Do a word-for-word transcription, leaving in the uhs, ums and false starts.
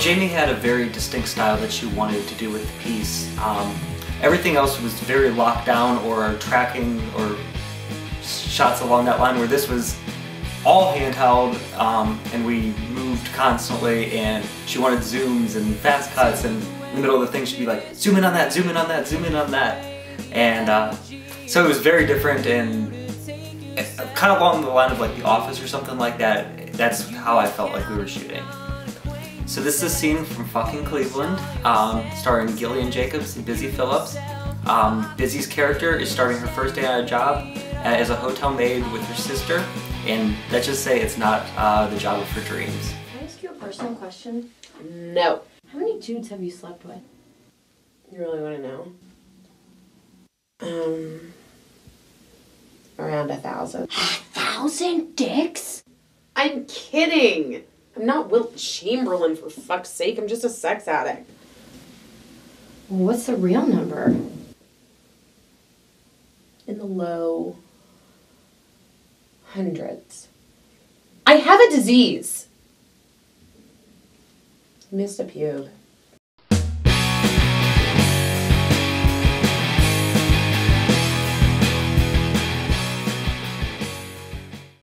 Jamie had a very distinct style that she wanted to do with the piece. Um, everything else was very locked down or tracking or shots along that line, where this was all handheld, um, and we moved constantly, and she wanted zooms and fast cuts, and in the middle of the thing she'd be like, zoom in on that, zoom in on that, zoom in on that. And uh, so it was very different, and kind of along the line of like The Office or something like that. That's how I felt like we were shooting. So this is a scene from Fucking Cleveland, um, starring Gillian Jacobs and Busy Philipps. Um, Busy's character is starting her first day on a job as a hotel maid with her sister, and let's just say it's not uh, the job of her dreams. Can I ask you a personal question? No. How many dudes have you slept with? You really want to know? Um, around a thousand. A thousand dicks? I'm kidding! I'm not Wilt Chamberlain, for fuck's sake. I'm just a sex addict. What's the real number? In the low hundreds. I have a disease. Missed a pube.